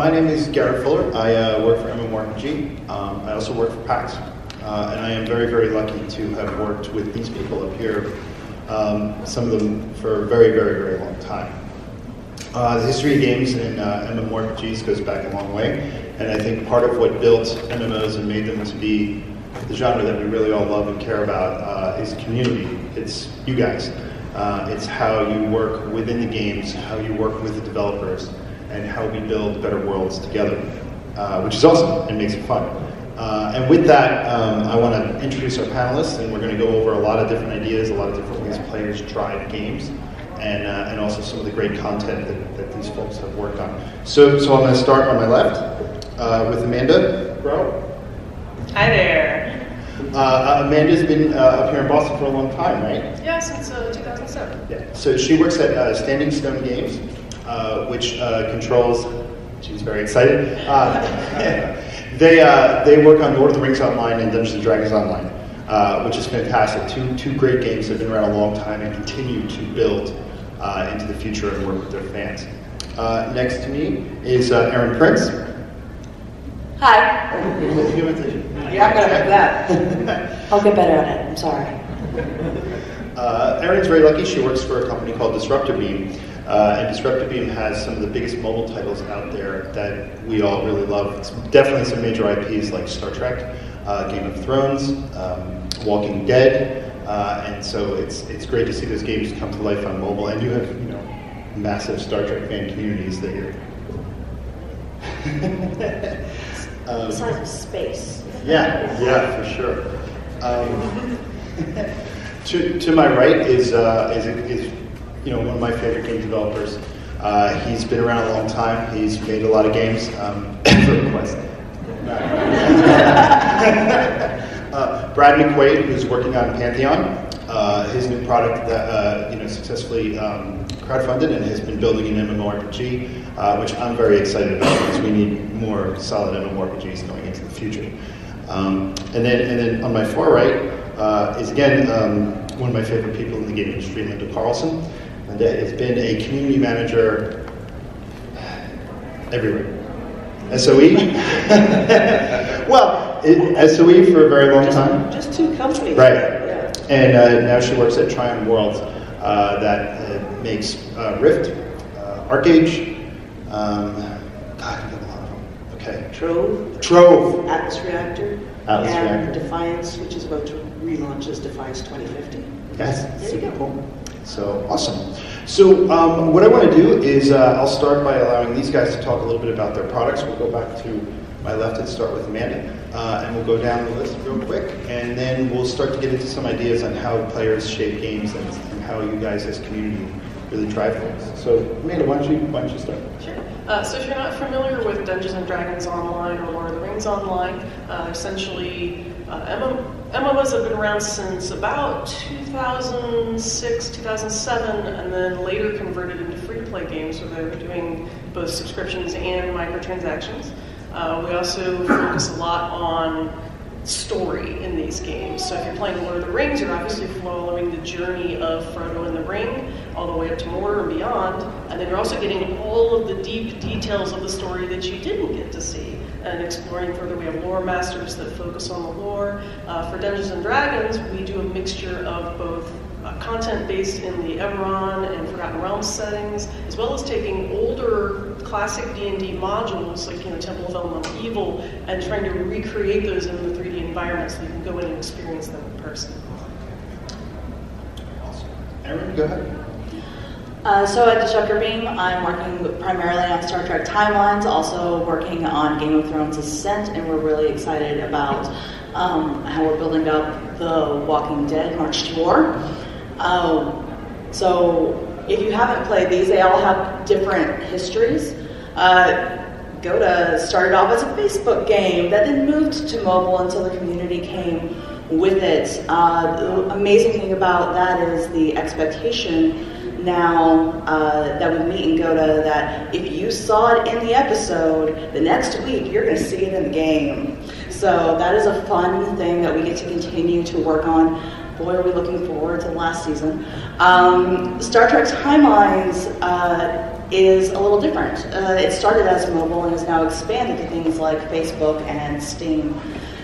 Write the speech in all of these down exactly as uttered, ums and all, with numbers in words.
my name is Garrett Fuller. I uh, work for M M O R P G. Um, I also work for PAX. Uh, and I am very, very lucky to have worked with these people up here, um, some of them for a very, very, very long time. Uh, the history of games and uh, M M O R P Gs goes back a long way, and I think part of what built M M Os and made them to be the genre that we really all love and care about uh, is community. It's you guys. Uh, it's how you work within the games, how you work with the developers, and how we build better worlds together, uh, which is awesome and makes it fun. Uh, and with that, um, I want to introduce our panelists, and we're going to go over a lot of different ideas, a lot of different ways players try games, and uh, and also some of the great content that, that these folks have worked on. So, so I'm going to start on my left uh, with Amanda Bro. Hi there. Uh, Amanda's been uh, up here in Boston for a long time, right? Yeah, since uh, two thousand seven. Yeah. So she works at uh, Standing Stone Games, uh, which uh, controls. She's very excited. Uh, They, uh, they work on Lord of the Rings Online and Dungeons and Dragons Online, uh, which is fantastic. Two, two great games that have been around a long time and continue to build uh, into the future and work with their fans. Uh, next to me is uh, Erin Prince. Hi. You're not going to make that. I'll get better at it. I'm sorry. Uh, Erin's very lucky. She works for a company called Disruptor Beam. Uh, and Disruptor Beam has some of the biggest mobile titles out there that we all really love. It's definitely some major I Ps like Star Trek, uh, Game of Thrones, um, Walking Dead, uh, and so it's it's great to see those games come to life on mobile. And you have you know massive Star Trek fan communities that you're um, the size of space. Yeah, yeah, for sure. Um, to to my right is uh, is is. You know, one of my favorite game developers. Uh, he's been around a long time. He's made a lot of games. Um, EverQuest. uh, Brad McQuaid, who's working on Pantheon, uh, his new product that uh, you know successfully um, crowdfunded and has been building an M M O R P G, uh, which I'm very excited about because we need more solid M M O R P Gs going into the future. Um, and then, and then on my far right uh, is again um, one of my favorite people in the game industry, Linda Carlson. And has been a community manager everywhere. S O E? Well, it, S O E for a very long just, time. Just two companies. Right. Yeah. And uh, now she works at Trion Worlds uh, that uh, makes uh, Rift, uh, ArcheAge. Um, God, I got a lot of them. Okay. Trove. Trove. Atlas Reactor. Atlas and Reactor. Defiance, which is about to relaunch as Defiance twenty fifty. Yes. There you go. Cool. So awesome. So um, what I want to do is uh, I'll start by allowing these guys to talk a little bit about their products. We'll go back to my left and start with Amanda, uh, and we'll go down the list real quick, and then we'll start to get into some ideas on how players shape games and, and how you guys as community really drive things. So Amanda, why don't you why don't you start? Sure. Uh, so if you're not familiar with Dungeons and Dragons Online or Lord of the Rings Online, uh, essentially uh, M M Os have been around since about two thousand six, two thousand seven, and then later converted into free-to-play games, where they were doing both subscriptions and microtransactions. Uh, we also focus a lot on story in these games. So if you're playing Lord of the Rings, you're obviously following the journey of Frodo and the Ring, all the way up to Mordor and beyond, and then you're also getting all of the deep details of the story that you didn't get to see, and exploring further. We have lore masters that focus on the lore. Uh, for Dungeons and Dragons, we do a mixture of both uh, content based in the Eberron and Forgotten Realms settings, as well as taking older classic D and D modules, like you know, Temple of Elemental Evil, and trying to recreate those in the three D environment so you can go in and experience them in person. Awesome. Erin, go ahead. Uh, so at Disruptor Beam, I'm working primarily on Star Trek Timelines, also working on Game of Thrones Ascent, and we're really excited about um, how we're building up the Walking Dead March to War. Um, so. If you haven't played these, they all have different histories. Uh, Gota started off as a Facebook game that then moved to mobile until the community came with it. Uh, the amazing thing about that is the expectation now uh, that we meet in Gota that if you saw it in the episode, the next week you're going to see it in the game. So that is a fun thing that we get to continue to work on. Boy, are we looking forward to last season. Um, Star Trek Timelines, uh, is a little different. Uh, it started as mobile and has now expanded to things like Facebook and Steam.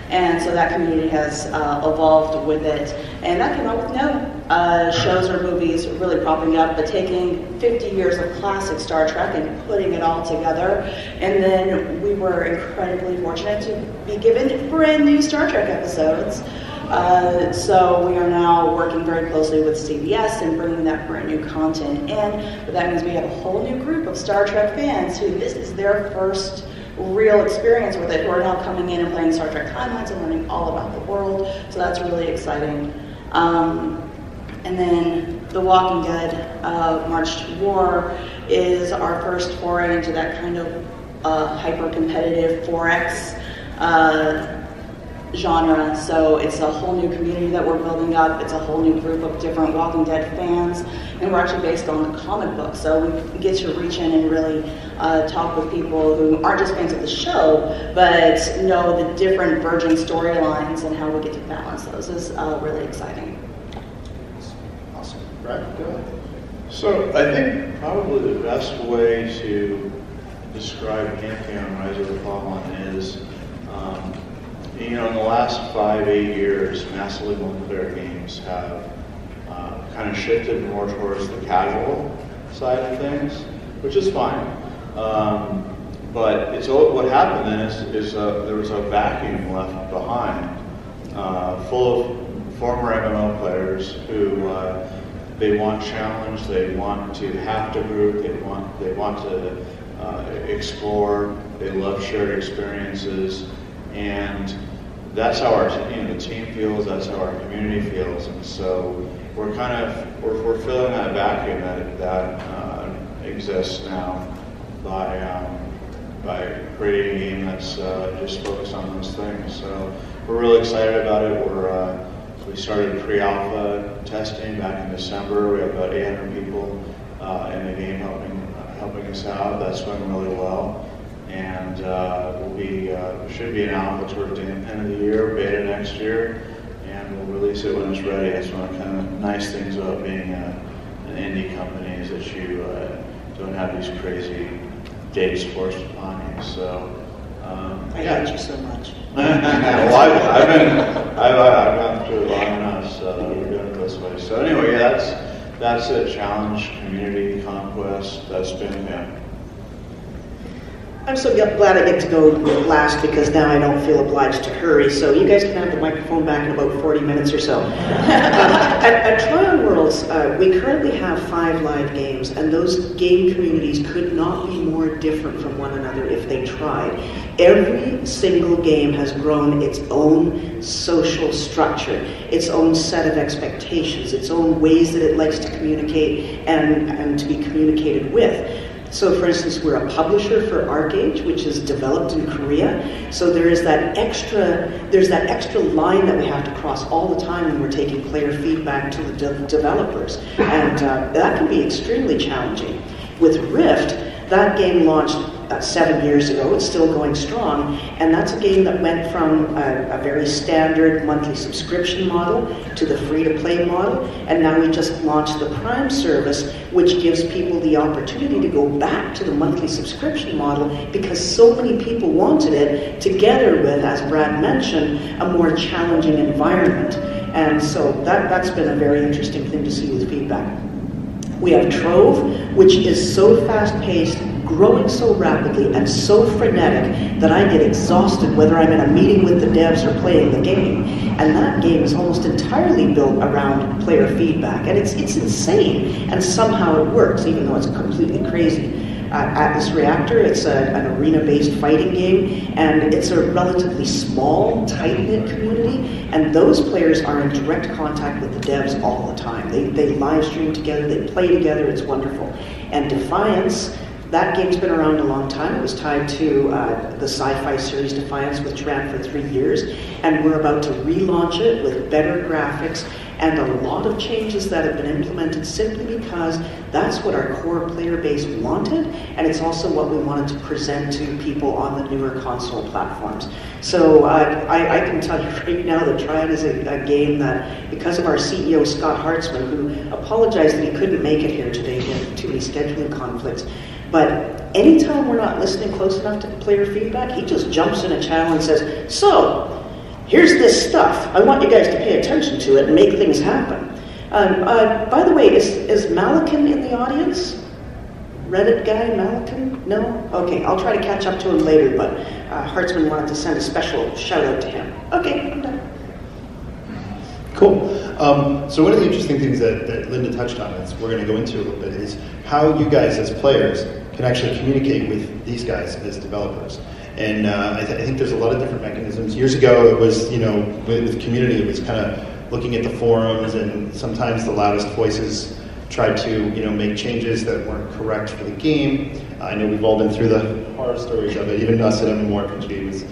And so that community has uh, evolved with it. And that came out with no uh, shows or movies really propping up, but taking fifty years of classic Star Trek and putting it all together. And then we were incredibly fortunate to be given brand new Star Trek episodes. Uh, so we are now working very closely with C B S and bringing that brand new content in. But that means we have a whole new group of Star Trek fans who this is their first real experience with it, who are now coming in and playing Star Trek Timelines and learning all about the world. So that's really exciting. Um, and then The Walking Dead, uh, March to War, is our first foray into that kind of uh, hyper-competitive four X uh, genre. So it's a whole new community that we're building up. It's a whole new group of different Walking Dead fans, and we're actually based on the comic book. So we get to reach in and really uh, talk with people who aren't just fans of the show, but know the different verging storylines and how we get to balance those is uh, really exciting. Awesome. Right, go ahead. So I think probably the best way to describe Pantheon Rise of the Fallen is um, you know, in the last five, eight years, massively multiplayer games have uh, kind of shifted more towards the casual side of things, which is fine. Um, but it's what happened then is, is a, there was a vacuum left behind, uh, full of former M M O players who uh, they want challenge, they want to have to group, they want they want to uh, explore, they love shared experiences. And that's how our you know, the team feels, that's how our community feels. And so we're kind of, we're, we're filling that vacuum that, that uh, exists now by, um, by creating a game that's uh, just focused on those things. So we're really excited about it. We're, uh, we started pre-alpha testing back in December. We have about eight hundred people uh, in the game helping, uh, helping us out. That's going really well. And uh, we'll be, uh, should be an alpha towards the end of the year, beta next year, and we'll release it when it's ready. That's one of the kind of nice things about being a, an indie company is that you uh, don't have these crazy dates forced upon you. So, um, I yeah. hate you so much. Well, I've, I've been, I've, I've gone through it long enough, so we're doing it this way. So anyway, yeah, that's that's a challenge, community conquest. That's been yeah. I'm so glad I get to go last because now I don't feel obliged to hurry, so you guys can have the microphone back in about forty minutes or so. um, at, at Trion Worlds, uh, we currently have five live games, and those game communities could not be more different from one another if they tried. Every single game has grown its own social structure, its own set of expectations, its own ways that it likes to communicate and, and to be communicated with. So, for instance, we're a publisher for ArcheAge, which is developed in Korea. So there is that extra, there's that extra line that we have to cross all the time when we're taking player feedback to the de developers, and uh, that can be extremely challenging. With Rift, that game launched uh, seven years ago. It's still going strong, and that's a game that went from a, a very standard monthly subscription model to the free-to-play model, and now we just launched the Prime service, which gives people the opportunity to go back to the monthly subscription model because so many people wanted it, together with, as Brad mentioned, a more challenging environment. And so that, that's been a very interesting thing to see with feedback. We have Trove, which is so fast-paced, growing so rapidly, and so frenetic that I get exhausted whether I'm in a meeting with the devs or playing the game. And that game is almost entirely built around player feedback, and it's, it's insane. And somehow it works, even though it's completely crazy. Uh, Atlas Reactor, it's a, an arena-based fighting game, and it's a relatively small, tight-knit community, and those players are in direct contact with the devs all the time. They, they live stream together, they play together, it's wonderful. And Defiance, that game's been around a long time. It was tied to uh, the sci-fi series Defiance, which ran for three years, and we're about to relaunch it with better graphics, and a lot of changes that have been implemented simply because that's what our core player base wanted, and it's also what we wanted to present to people on the newer console platforms. So uh, I, I can tell you right now that Trion is a, a game that, because of our C E O, Scott Hartsman, who apologized that he couldn't make it here today, he had too many scheduling conflicts, But anytime we're not listening close enough to player feedback, he just jumps in a channel and says, so, here's this stuff. I want you guys to pay attention to it and make things happen. Um, uh, by the way, is, is Malikin in the audience? Reddit guy, Malikin? No? Okay, I'll try to catch up to him later, but uh, Hartsman wanted to send a special shout out to him. Okay, I'm done. Cool. Um, so one of the interesting things that, that Linda touched on, is we're going to go into a little bit, is how you guys as players can actually communicate with these guys as developers. And uh, I, th I think there's a lot of different mechanisms. Years ago, it was, you know, with, with community, it was kind of looking at the forums, and sometimes the loudest voices tried to, you know, make changes that weren't correct for the game. I know we've all been through the horror stories of it. Even us at M M O R P G was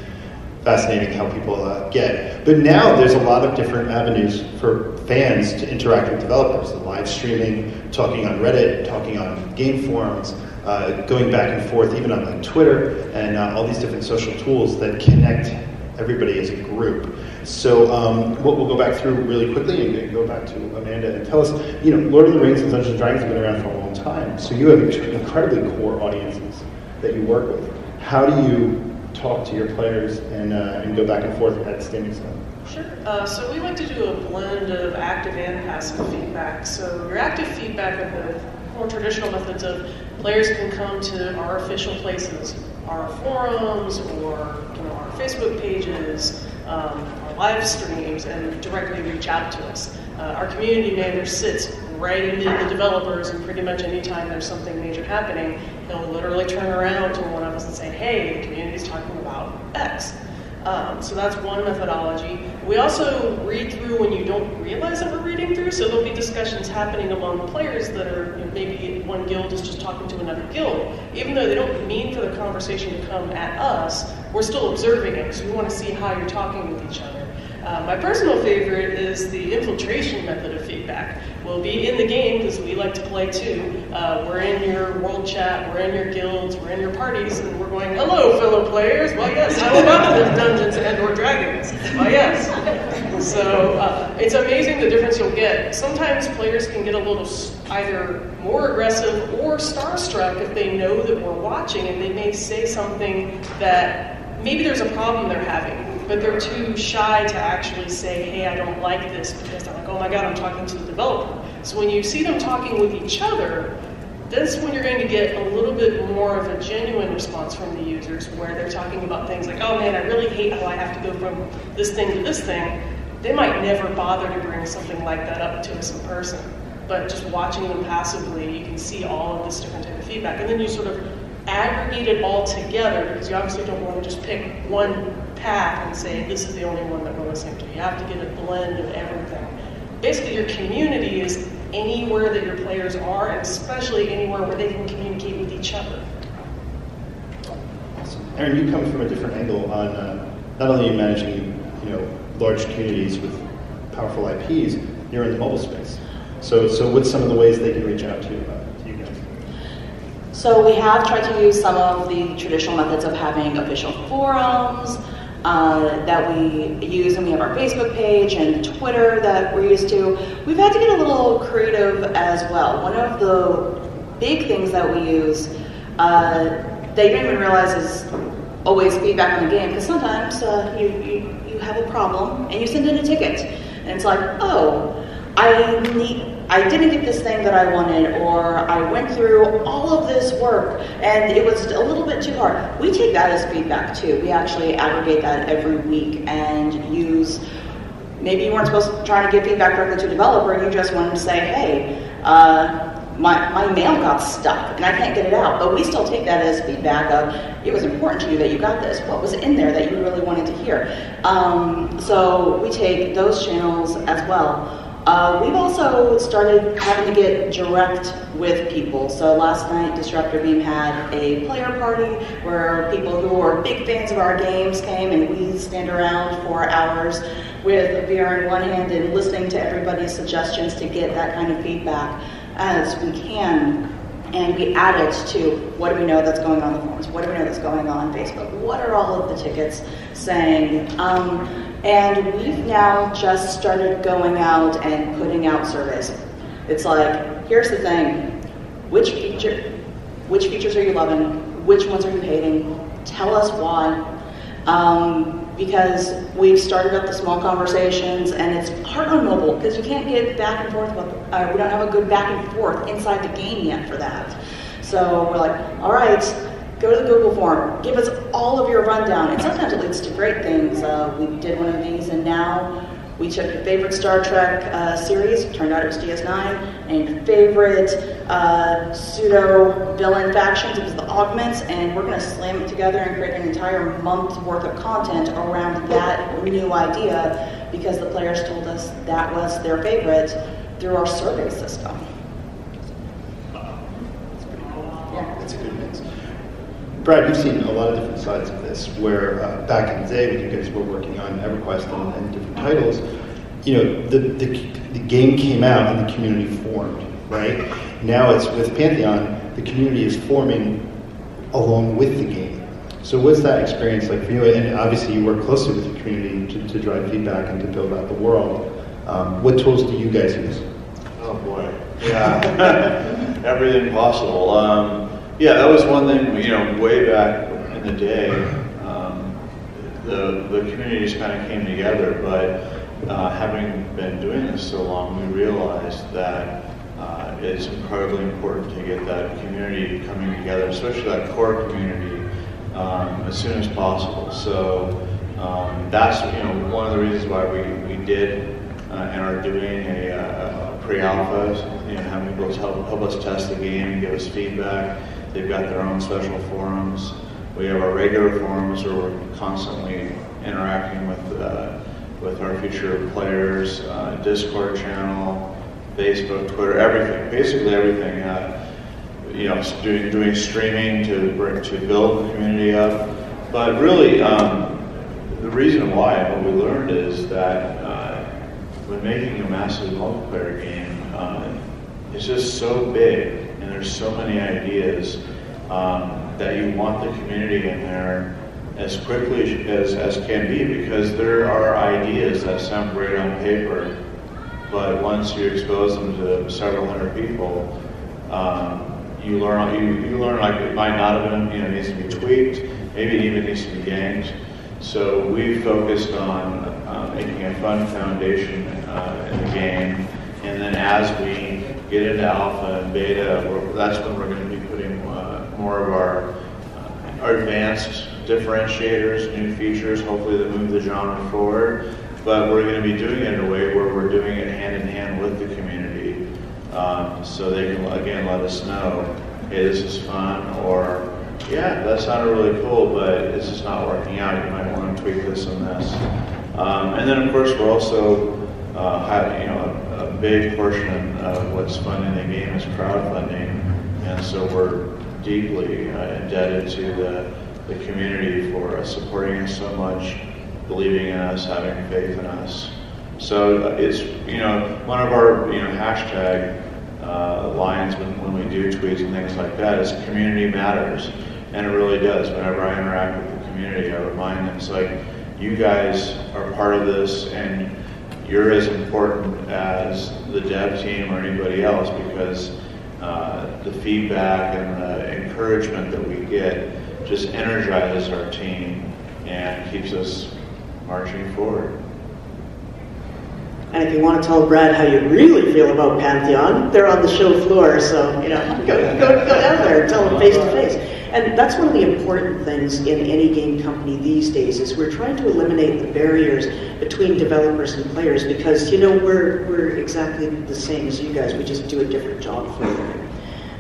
fascinating how people uh, get. But now there's a lot of different avenues for fans to interact with developers. The live streaming, talking on Reddit, talking on game forums, uh, going back and forth even on like, Twitter, and uh, all these different social tools that connect everybody as a group. So um, we'll, we'll go back through really quickly and go back to Amanda and tell us, you know, Lord of the Rings and Dungeons and Dragons have been around for a long time, so you have incredibly core audiences that you work with. How do you talk to your players and, uh, and go back and forth at standing stuff? Sure. Uh, so we like to do a blend of active and passive feedback. So your active feedback are the more traditional methods of players can come to our official places, our forums or you know, our Facebook pages, um, our live streams, and directly reach out to us. Uh, our community manager sits right in the, the developers, and pretty much any time there's something major happening, they'll literally turn around to one of us and say, hey, the community's talking about X. Um, so that's one methodology. We also read through when you don't realize that we're reading through, so there'll be discussions happening among the players that are, you know, maybe one guild is just talking to another guild. Even though they don't mean for the conversation to come at us, we're still observing it, so we want to see how you're talking with each other. Uh, my personal favorite is the infiltration method of feedback. We'll be in the game, because we like to play too. Uh, we're in your world chat, we're in your guilds, we're in your parties, and we're going, hello, fellow players, well, yes, how about the Dungeons and or Dragons? Well, yes. So uh, it's amazing the difference you'll get. Sometimes players can get a little either more aggressive or starstruck if they know that we're watching, and they may say something that maybe there's a problem they're having, but they're too shy to actually say, hey, I don't like this, because they're like, oh my God, I'm talking to the developer. So when you see them talking with each other, that's when you're going to get a little bit more of a genuine response from the users, where they're talking about things like, oh man, I really hate how I have to go from this thing to this thing. They might never bother to bring something like that up to us in person, but just watching them passively, you can see all of this different type of feedback. And then you sort of aggregate it all together, because you obviously don't want to just pick one path and say, this is the only one that we're listening to. You have to get a blend of everything. Basically, your community is anywhere that your players are, and especially anywhere where they can communicate with each other. Awesome. Erin, you come from a different angle on uh, not only managing you know, large communities with powerful I Ps, you're in the mobile space. So, so what's some of the ways they can reach out to uh, So we have tried to use some of the traditional methods of having official forums uh, that we use, and we have our Facebook page and Twitter that we're used to. We've had to get a little creative as well. One of the big things that we use uh, that you don't even realize is always feedback on the game, because sometimes uh, you, you, you have a problem and you send in a ticket, and it's like, oh, I need... I didn't get this thing that I wanted, or I went through all of this work and it was a little bit too hard. We take that as feedback too. We actually aggregate that every week and use, maybe you weren't supposed to try to give feedback directly to a developer, you just wanted to say, hey, uh, my, my mail got stuck and I can't get it out, but we still take that as feedback of, it was important to you that you got this, what was in there that you really wanted to hear. Um, so we take those channels as well. Uh, we've also started having to get direct with people. So last night, Disruptor Beam had a player party where people who are big fans of our games came, and we stand around for hours with a beer in one hand and listening to everybody's suggestions to get that kind of feedback as we can. And we add it to what do we know that's going on in the forums, what do we know that's going on on Facebook, what are all of the tickets saying. Um, and we've now just started going out and putting out surveys. It's like, here's the thing, which feature, Which features are you loving? Which ones are you hating? Tell us why. Um, because we've started up the small conversations, and it's hard on mobile, because you can't get back and forth with, uh, we don't have a good back and forth inside the game yet for that. So we're like, all right, go to the Google form, give us all of your rundown, and sometimes it leads to great things. Uh, we did one of these, and now we took your favorite Star Trek uh, series, turned out it was D S nine, and your favorite uh, pseudo-villain factions, it was the Augments, and we're gonna slam it together and create an entire month's worth of content around that new idea, because the players told us that was their favorite through our survey system. That's pretty cool. Yeah. That's a good mix. Brad, you've seen a lot of different sides of this, where uh, back in the day when you guys were working on EverQuest and, and different titles, you know, the, the, the game came out and the community formed, right? Now it's with Pantheon, the community is forming along with the game. So what's that experience like for you? And obviously you work closely with the community to, to drive feedback and to build out the world. Um, what tools do you guys use? Oh boy, yeah, everything possible. Um, Yeah, that was one thing, you know, way back in the day, um, the, the communities kind of came together, but uh, having been doing this so long, we realized that uh, it's incredibly important to get that community coming together, especially that core community, um, as soon as possible. So um, that's, you know, one of the reasons why we, we did uh, and are doing a, a pre-alpha, you know, having people help, help us test the game, give us feedback. They've got their own special forums. We have our regular forums where we're constantly interacting with uh, with our future players, uh, Discord channel, Facebook, Twitter, everything, basically everything. Uh, you know, doing doing streaming to bring, to build the community up. But really, um, the reason why and what we learned is that uh, when making a massive multiplayer game, uh, it's just so big. And there's so many ideas um, that you want the community in there as quickly as, as can be, because there are ideas that sound great on paper, but once you expose them to several hundred people, um, you learn you, you learn like it might not have been, you know, it needs to be tweaked, maybe it even needs to be ganked. So we focused on uh, making a fun foundation uh, in the game, and then as we get into alpha and beta, we're, that's when we're going to be putting uh, more of our, uh, our advanced differentiators, new features, hopefully that move the genre forward. But we're going to be doing it in a way where we're doing it hand in hand with the community, um, so they can, again, let us know, hey, this is fun, or yeah, that sounded really cool, but it's just not working out. You might want to tweak this and this. Um, and then, of course, we're also, uh, high, you know, a big portion of what's funding the game is crowdfunding, and so we're deeply uh, indebted to the, the community for uh, supporting us so much, believing in us, having faith in us. So it's, you know, one of our, you know, hashtag uh, lines when, when we do tweets and things like that is community matters, and it really does. Whenever I interact with the community, I remind them, it's like, you guys are part of this, and you're as important as the dev team or anybody else, because uh, the feedback and the encouragement that we get just energizes our team and keeps us marching forward. And if you want to tell Brad how you really feel about Pantheon, they're on the show floor, so you know, go, go, go down there and tell them face to face. And that's one of the important things in any game company these days, is we're trying to eliminate the barriers between developers and players, because, you know, we're, we're exactly the same as you guys. We just do a different job for them.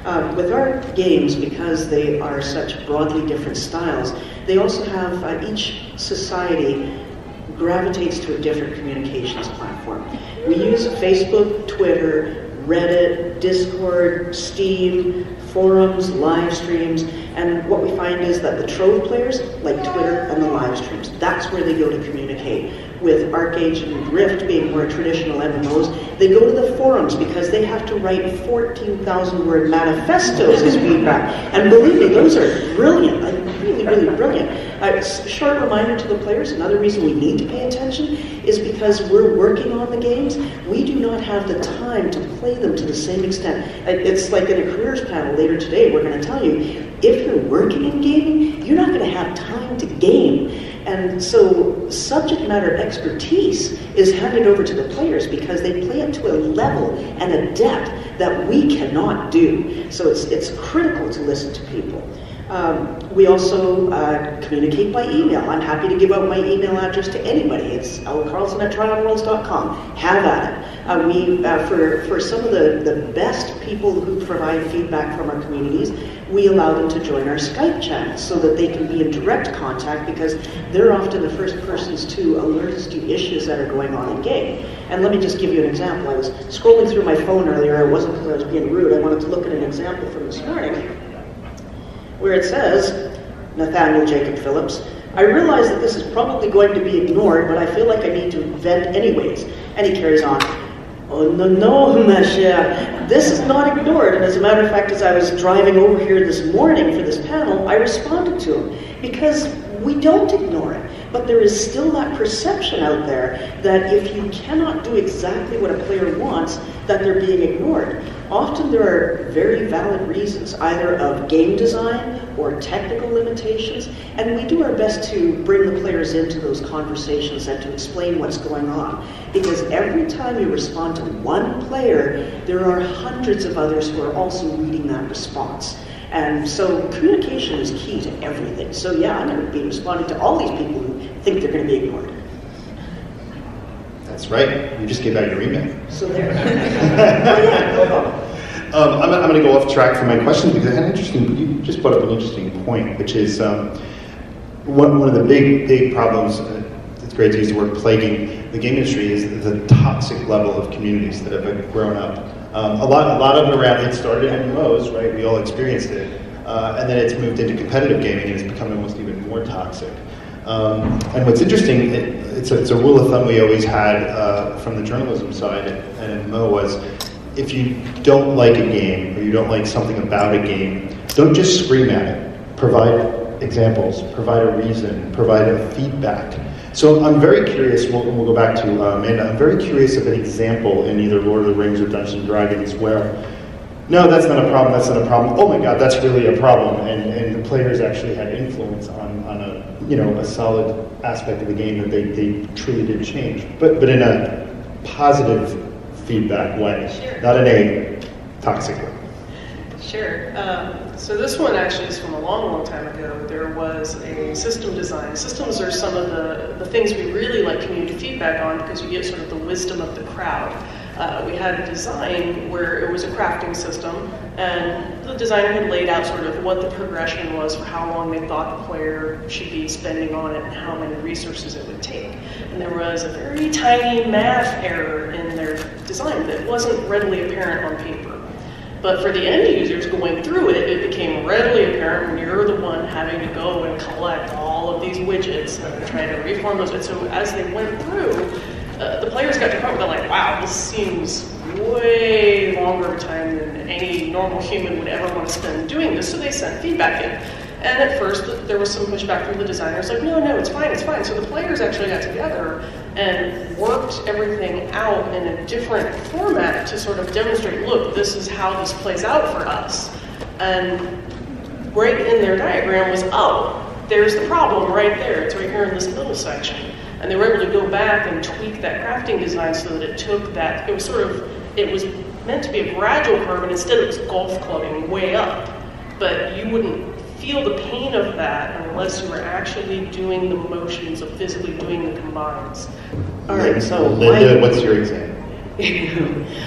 Uh, with our games, because they are such broadly different styles, they also have, uh, each society gravitates to a different communications platform. We use Facebook, Twitter, Reddit, Discord, Steam, forums, live streams, and what we find is that the Trove players like Twitter and the live streams. That's where they go to communicate. With ArcheAge and Rift being more traditional M M Os, they go to the forums because they have to write fourteen thousand word manifestos as feedback. And believe me, those are brilliant. I really really, really brilliant. A short reminder to the players, another reason we need to pay attention is because we're working on the games. We do not have the time to play them to the same extent. It's like in a careers panel later today, we're going to tell you, if you're working in gaming, you're not going to have time to game. And so subject matter expertise is handed over to the players because they play it to a level and a depth that we cannot do. So it's, it's critical to listen to people. Um, we also uh, communicate by email. I'm happy to give out my email address to anybody. It's l carlson at trion worlds dot com. Have at it. Uh, we, uh, for, for some of the, the best people who provide feedback from our communities, we allow them to join our Skype channel so that they can be in direct contact because they're often the first persons to alert us to issues that are going on in game. And let me just give you an example. I was scrolling through my phone earlier. It wasn't because I was being rude. I wanted to look at an example from this morning, where it says, Nathaniel Jacob Phillips, I realize that this is probably going to be ignored, but I feel like I need to vent anyways. And he carries on. Oh, no, no, ma chère. This is not ignored. And as a matter of fact, as I was driving over here this morning for this panel, I responded to him because we don't ignore it. But there is still that perception out there that if you cannot do exactly what a player wants, that they're being ignored. Often there are very valid reasons, either of game design or technical limitations, and we do our best to bring the players into those conversations and to explain what's going on. Because every time you respond to one player, there are hundreds of others who are also reading that response. And so communication is key to everything. So yeah, I'm going to be responding to all these people who think they're going to be ignored. That's right. You just gave out your email. So there. um, I'm, I'm going to go off track from my question because I had an interesting. You just brought up an interesting point, which is um, one one of the big big problems. Uh, it's great to use the word plaguing the game industry is the toxic level of communities that have grown up. Um, a lot, a lot of them around it started M M Os, right? We all experienced it, uh, and then it's moved into competitive gaming, and it's become almost even more toxic. Um, and what's interesting, it, it's, a, it's a rule of thumb we always had uh, from the journalism side at M M O was, if you don't like a game or you don't like something about a game, don't just scream at it. Provide examples, provide a reason, provide a feedback. So I'm very curious, we'll, we'll go back to uh, Amanda, I'm very curious of an example in either Lord of the Rings or Dungeons and Dragons where, no, that's not a problem, that's not a problem, oh my god, that's really a problem, and, and the players actually had influence on, on a, you know, a solid aspect of the game that they, they truly did change, but, but in a positive feedback way, sure. Not in a toxic way. Sure. Um, so this one actually is from a long, long time ago. There was a system design. Systems are some of the, the things we really like community feedback on because you get sort of the wisdom of the crowd. Uh, we had a design where it was a crafting system, and the designer had laid out sort of what the progression was for how long they thought the player should be spending on it and how many resources it would take. And there was a very tiny math error in their design that wasn't readily apparent on paper. But for the end users going through it, it became readily apparent when you're the one having to go and collect all of these widgets and try to reform those. And so as they went through, uh, the players got to the point where they're like, wow, this seems way longer of a time than any normal human would ever want to spend doing this. So they sent feedback in. And at first, there was some pushback from the designers, like, no, no, it's fine, it's fine. So the players actually got together and worked everything out in a different format to sort of demonstrate, look, this is how this plays out for us. And right in their diagram was, oh, there's the problem right there. It's right here in this middle section. And they were able to go back and tweak that crafting design so that it took that, it was sort of, it was meant to be a gradual curve, and instead it was golf clubbing way up. But you wouldn't feel the pain of that unless you were actually doing the motions of physically doing the combines. All right, so Linda, my, what's your example?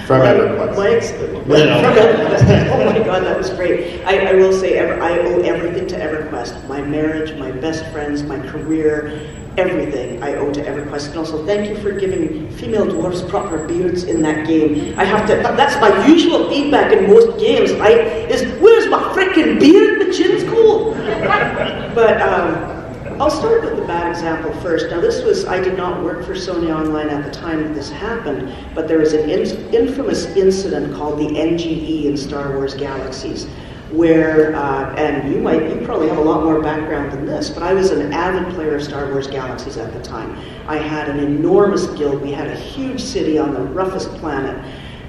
From EverQuest. My ex no. From EverQuest. Oh my god, that was great. I, I will say ever, I owe everything to EverQuest. My marriage, my best friends, my career, everything I owe to EverQuest. And also thank you for giving female dwarves proper beards in that game. I have to, that's my usual feedback in most games, I is where's my frickin' beard? The chin's cool. But um, I'll start with the bad example first. Now this was, I did not work for Sony Online at the time that this happened, but there was an in, infamous incident called the N G E in Star Wars Galaxies. where, uh, and you might, you probably have a lot more background than this, but I was an avid player of Star Wars Galaxies at the time. I had an enormous guild, we had a huge city on the roughest planet,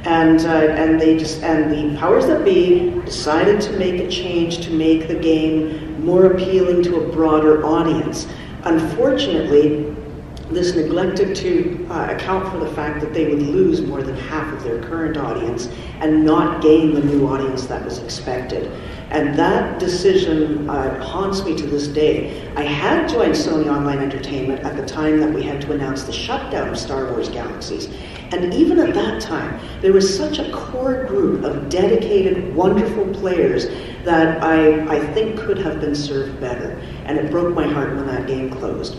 and, uh, and, they just, and the powers that be decided to make a change to make the game more appealing to a broader audience. Unfortunately, this neglected to uh, account for the fact that they would lose more than half of their current audience and not gain the new audience that was expected. And that decision uh, haunts me to this day. I had joined Sony Online Entertainment at the time that we had to announce the shutdown of Star Wars Galaxies. And even at that time, there was such a core group of dedicated, wonderful players that I, I think could have been served better. And it broke my heart when that game closed.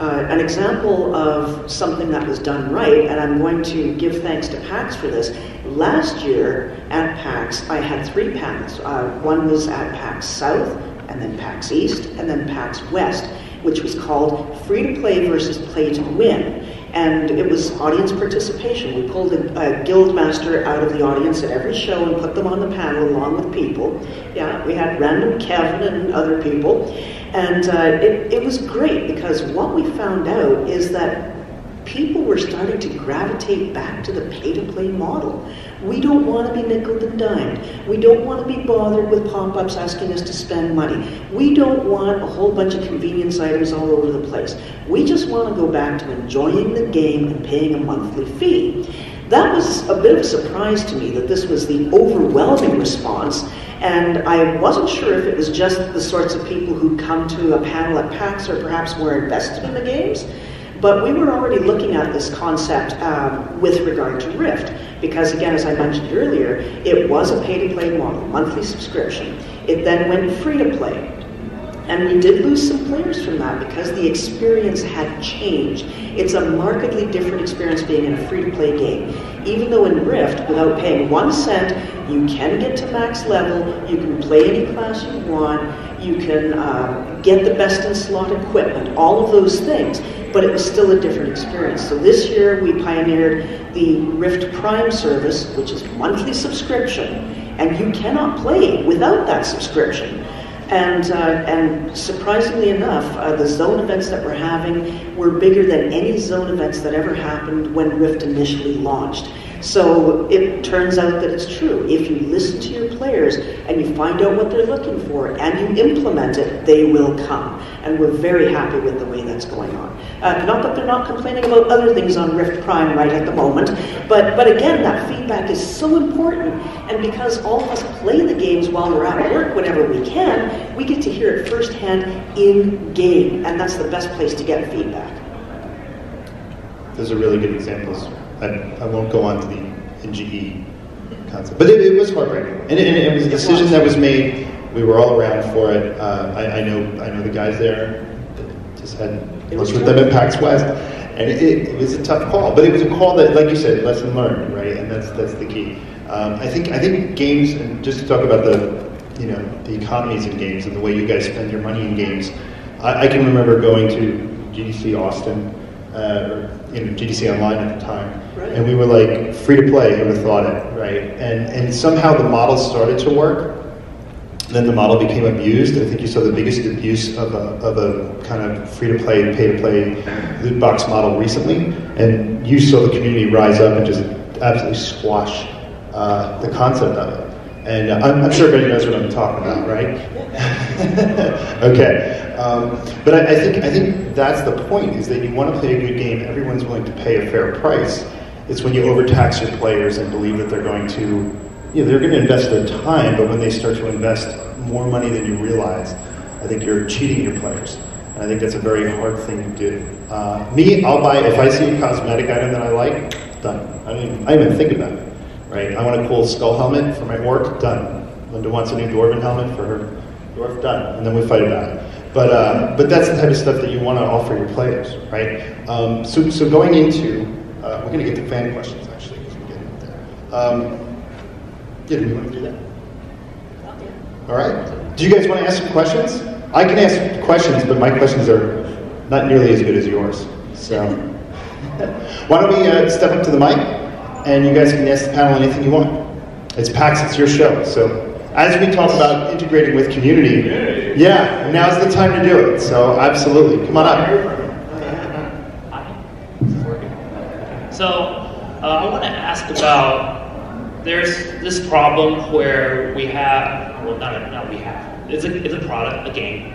Uh, an example of something that was done right, and I'm going to give thanks to PAX for this. Last year at PAX, I had three panels. Uh, one was at PAX South, and then PAX East, and then PAX West, which was called Free to Play versus Play to Win. And it was audience participation. We pulled a, a guild master out of the audience at every show and put them on the panel along with people. Yeah, we had random Kevin and other people. And uh, it, it was great because what we found out is that people were starting to gravitate back to the pay-to-play model. We don't want to be nickeled and dimed. We don't want to be bothered with pop-ups asking us to spend money. We don't want a whole bunch of convenience items all over the place. We just want to go back to enjoying the game and paying a monthly fee. That was a bit of a surprise to me that this was the overwhelming response, and I wasn't sure if it was just the sorts of people who come to a panel at PAX or perhaps were invested in the games. But we were already looking at this concept um, with regard to Rift, because again, as I mentioned earlier, it was a pay-to-play model, monthly subscription. It then went free-to-play. And we did lose some players from that because the experience had changed. It's a markedly different experience being in a free-to-play game. Even though in Rift, without paying one cent, you can get to max level, you can play any class you want, you can uh, get the best in slot equipment, all of those things, but it was still a different experience. So this year we pioneered the Rift Prime service, which is monthly subscription, and you cannot play without that subscription. And, uh, and surprisingly enough, uh, the zone events that we're having were bigger than any zone events that ever happened when Rift initially launched. So it turns out that it's true. If you listen to your players and you find out what they're looking for and you implement it, they will come. And we're very happy with the way that's going on. Uh, not that they're not complaining about other things on Rift Prime right at the moment, but, but again, that feedback is so important. And because all of us play the games while we're at work whenever we can, we get to hear it firsthand in-game. And that's the best place to get feedback. Those are really good examples. I, I won't go on to the N G E concept, but it, it was heartbreaking, and it, it was a decision that was made. We were all around for it. Uh, I, I know, I know the guys there. Just had lunch with them at PAX West, and it, it, it was a tough call, but it was a call that, like you said, lesson learned, right? And that's that's the key. Um, I think I think games, and just to talk about the, you know, the economies in games and the way you guys spend your money in games. I, I can remember going to G D C Austin. Uh, you know, G D C Online at the time, right. And we were like, free to play, who would have thought it, right? And, and somehow the model started to work, then the model became abused. I think you saw the biggest abuse of a, of a kind of free to play, pay to play loot box model recently, and you saw the community rise up and just absolutely squash uh, the concept of it. And uh, I'm, I'm sure everybody knows what I'm talking about, right? Okay. Um, but I, I think I think that's the point, is that you want to play a good game, everyone's willing to pay a fair price. It's when you overtax your players and believe that they're going to, you know, they're going to invest their time, but when they start to invest more money than you realize, I think you're cheating your players. And I think that's a very hard thing to do. Uh, me, I'll buy, if I see a cosmetic item that I like, done. I mean, I don't even think about it, right? I want a cool skull helmet for my orc, done. Linda wants a new dwarven helmet for her dwarf, done. And then we fight about it. But, uh, but that's the type of stuff that you want to offer your players, right? Um, so, so going into, uh, we're going to get to fan questions, actually, because we're getting there. Um, yeah, do you want to do that? All right. Do you guys want to ask some questions? I can ask questions, but my questions are not nearly as good as yours. So why don't we uh, step up to the mic, and you guys can ask the panel anything you want. It's PAX, it's your show, so. as we talk about integrating with community, community. Yeah, now's the time to do it. So absolutely, come on up. So uh, I want to ask about, there's this problem where we have, well not, not we have, it's a, it's a product, a game,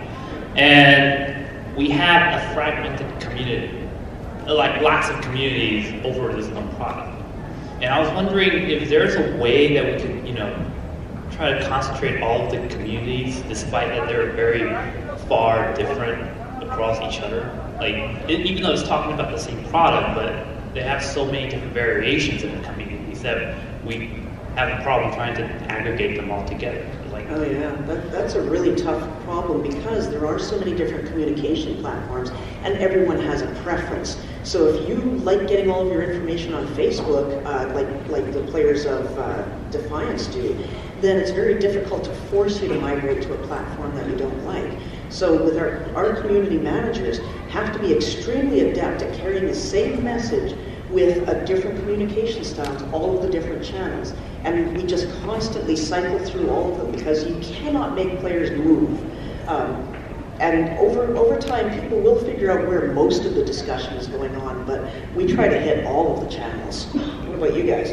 and we have a fragmented community, like lots of communities over this one product. And I was wondering if there's a way that we can, you know, try to concentrate all of the communities despite that they're very far different across each other. Like, it, even though it's talking about the same product, but they have so many different variations in the communities that we have a problem trying to aggregate them all together. Like, oh yeah, that, that's a really tough problem because there are so many different communication platforms and everyone has a preference. So if you like getting all of your information on Facebook, uh, like, like the players of uh, Defiance do, then it's very difficult to force you to migrate to a platform that you don't like. So with our, our community managers have to be extremely adept at carrying the same message with a different communication style to all of the different channels. And we just constantly cycle through all of them because you cannot make players move. Um, and over, over time, people will figure out where most of the discussion is going on, but we try to hit all of the channels. What about you guys?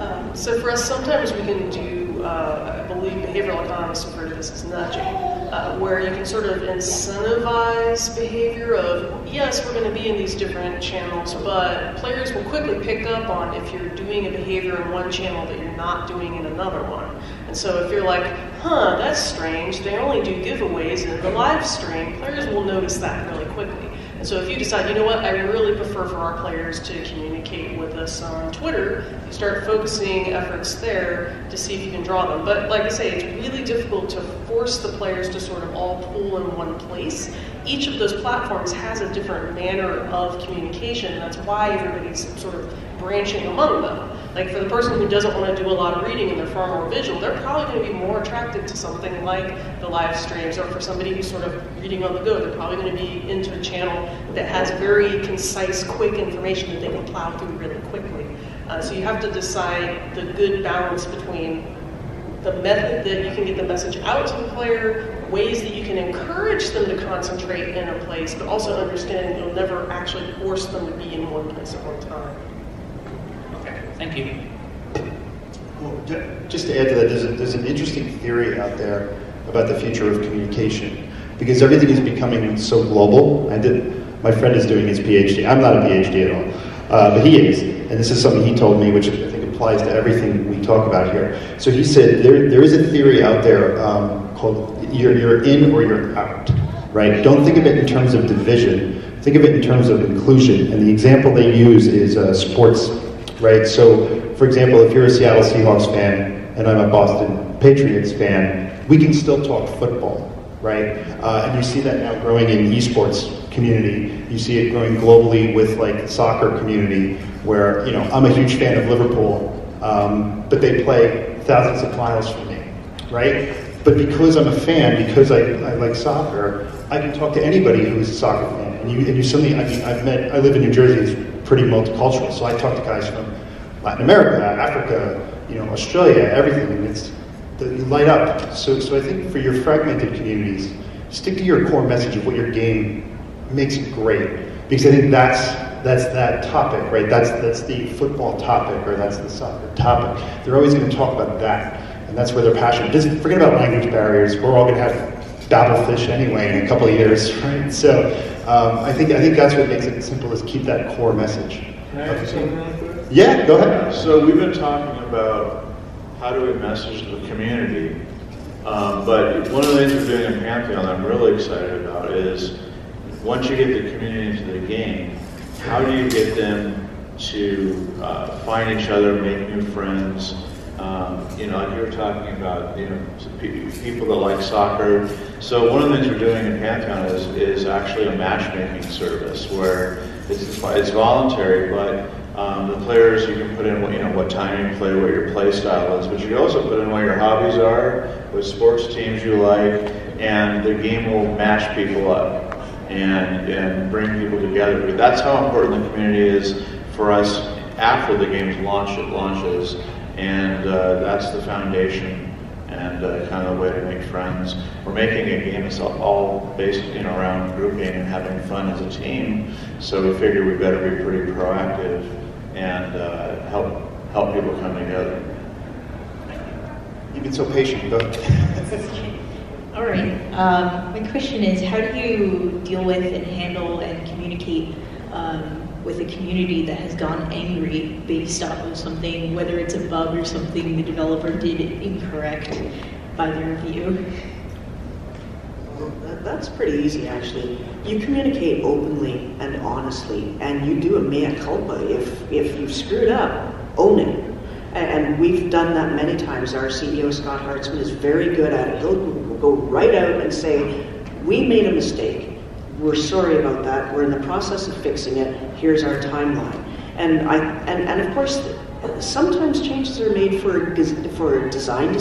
Um, so for us, sometimes we can do Uh, I believe behavioral economists refer to this as nudging, uh, where you can sort of incentivize behavior of, yes, we're going to be in these different channels, but players will quickly pick up on if you're doing a behavior in one channel that you're not doing in another one. And so if you're like, huh, that's strange, they only do giveaways in the live stream, players will notice that really quickly. And so if you decide, you know what, I really prefer for our players to communicate with us on Twitter, you start focusing efforts there to see if you can draw them. But like I say, it's really difficult to force the players to sort of all pool in one place. Each of those platforms has a different manner of communication, and that's why everybody's sort of branching among them. Like for the person who doesn't want to do a lot of reading and they're far more visual, they're probably going to be more attracted to something like the live streams, or for somebody who's sort of reading on the go, they're probably going to be into a channel that has very concise, quick information that they can plow through really quickly. Uh, so you have to decide the good balance between the method that you can get the message out to the player, ways that you can encourage them to concentrate in a place, but also understanding you'll never actually force them to be in one place at one time. Thank you. Well, just to add to that, there's, a, there's an interesting theory out there about the future of communication, because everything is becoming so global. I did, my friend is doing his PhD. I'm not a PhD at all, uh, but he is. And this is something he told me, which I think applies to everything we talk about here. So he said there, there is a theory out there um, called you're, you're in or you're out, right? Don't think of it in terms of division. Think of it in terms of inclusion. And the example they use is uh, sports. Right, so for example, if you're a Seattle Seahawks fan and I'm a Boston Patriots fan, we can still talk football, right? Uh, and you see that now growing in the esports community. You see it growing globally with like the soccer community, where you know I'm a huge fan of Liverpool, um, but they play thousands of miles from me, right? But because I'm a fan, because I, I like soccer, I can talk to anybody who's a soccer fan. And you, and you suddenly, I mean, I've met, I live in New Jersey. Pretty multicultural, so I talk to guys from Latin America, Africa, you know, Australia, everything, and it's, the, you light up. So, so I think for your fragmented communities, stick to your core message of what your game makes it great, because I think that's that's that topic, right? That's that's the football topic, or that's the soccer topic. They're always going to talk about that, and that's where they're passionate. Just forget about language barriers. We're all going to have babblefish anyway in a couple of years, right? So. Um, I think I think that's what makes it simple, is keep that core message. Can I add something really quick? Yeah, go ahead. So we've been talking about how do we message the community, um, but one of the things we're doing in Pantheon that I'm really excited about is once you get the community into the game, how do you get them to uh, find each other, make new friends? Um, you know, like you were talking about, you know, people that like soccer. So one of the things we're doing in Pantheon is, is actually a matchmaking service where it's, it's voluntary, but um, the players, you can put in what, you know, what time you play, what your play style is, but you can also put in what your hobbies are, what sports teams you like, and the game will match people up and, and bring people together. That's how important the community is for us after the game's launch, it launches, and uh, that's the foundation and uh, kind of the way to make friends. We're making a game that's all based you know, around grouping and having fun as a team, so we figure we better be pretty proactive and uh, help help people come together. You've been so patient, though. All right. Um, my question is, how do you deal with and handle and communicate um, with a community that has gone angry based off of something, whether it's a bug or something the developer did incorrect by their review? Well, that, that's pretty easy, actually. You communicate openly and honestly, and you do a mea culpa. If, if you've screwed up, own it. And we've done that many times. Our C E O, Scott Hartsman, is very good at it. He'll go right out and say, we made a mistake. We're sorry about that. We're in the process of fixing it. Here's our timeline. And, I, and, and of course, sometimes changes are made for, for design,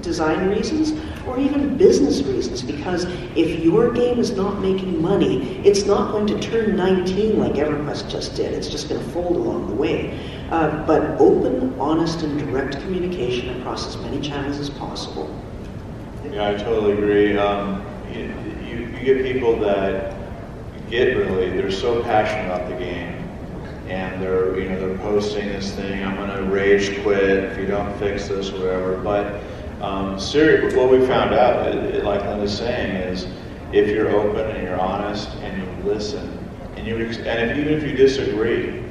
design reasons or even business reasons, because if your game is not making money, it's not going to turn nineteen like EverQuest just did. It's just going to fold along the way. Uh, but open, honest, and direct communication across as many channels as possible. Yeah, I totally agree. Um, you, you, you get people that get really, they're so passionate about the game, and they're, you know, they're posting this thing, I'm gonna rage quit if you don't fix this or whatever. But um, seriously, what we found out, it, it, like Linda's saying, is if you're open and you're honest and you listen, and, you ex and if, even if you disagree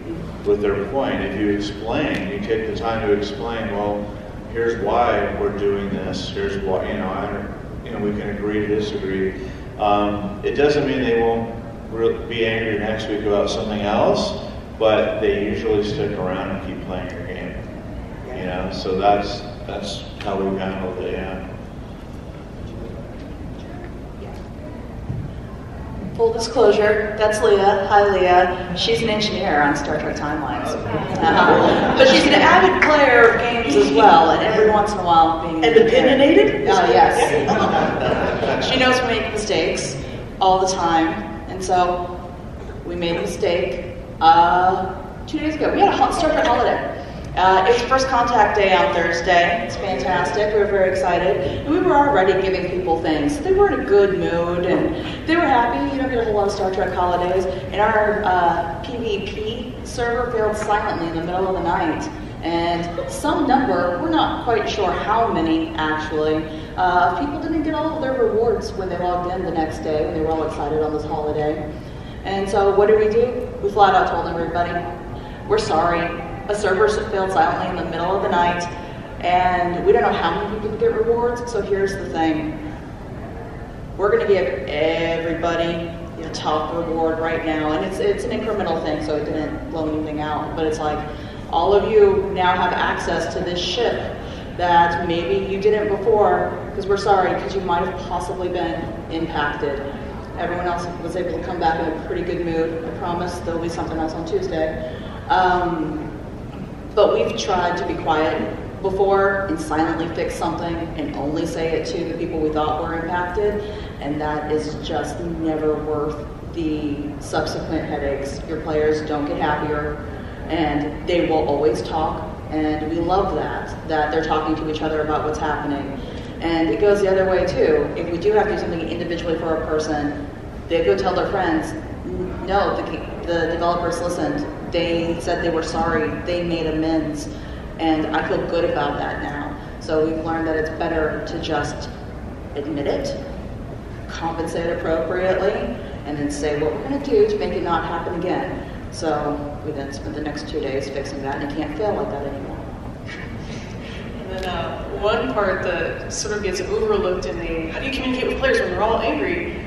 with their point, if you explain, you take the time to explain, well, here's why we're doing this, here's why, you know, I, you know, we can agree to disagree. Um, it doesn't mean they won't be angry next week about something else, but they usually stick around and keep playing your game. You know, so that's, that's how we handled it, yeah. Full disclosure, that's Leah. Hi, Leah. She's an engineer on Star Trek Timelines. Uh-huh. But she's an avid player of games as well, and every once in a while being And opinionated? Oh, uh, yes. She knows we make mistakes all the time, and so we made a mistake uh, two days ago. We had a Star Trek holiday. Uh, it was First Contact Day on Thursday. It's fantastic. We were very excited. And we were already giving people things. They were in a good mood, and they were happy. You don't get a whole lot of Star Trek holidays. And our uh, P V P server failed silently in the middle of the night. And some number, we're not quite sure how many actually, uh, people didn't get all of their rewards when they logged in the next day, when they were all excited on this holiday. And so what did we do? We flat out told everybody, we're sorry. The servers failed silently in the middle of the night, and we don't know how many people get rewards, so here's the thing. We're going to give everybody the top reward right now, and it's, it's an incremental thing, so it didn't blow anything out, but it's like, all of you now have access to this ship that maybe you didn't before, because we're sorry, because you might have possibly been impacted. Everyone else was able to come back in a pretty good mood. I promise there'll be something else on Tuesday. Um, But we've tried to be quiet before and silently fix something and only say it to the people we thought were impacted, and that is just never worth the subsequent headaches. Your players don't get happier, and they will always talk, and we love that, that they're talking to each other about what's happening. And it goes the other way too. If we do have to do something individually for a person, they go tell their friends, no, the, the developers listened. They said they were sorry, they made amends, and I feel good about that now. So we've learned that it's better to just admit it, compensate appropriately, and then say what we're gonna do to make it not happen again. So we then spent the next two days fixing that, and it can't fail like that anymore. And then uh, one part that sort of gets overlooked in the, how do you communicate with players when they're all angry?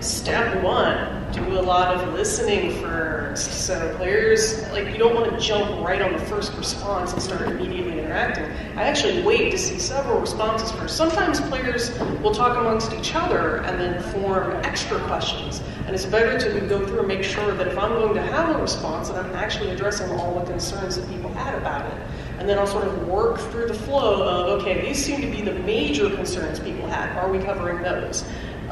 Step one. Do a lot of listening first. So players, like, you don't want to jump right on the first response and start immediately interacting. I actually wait to see several responses first. Sometimes players will talk amongst each other and then form extra questions. And it's better to go through and make sure that if I'm going to have a response, that I'm actually addressing all the concerns that people had about it. And then I'll sort of work through the flow of, okay, these seem to be the major concerns people had. Are we covering those?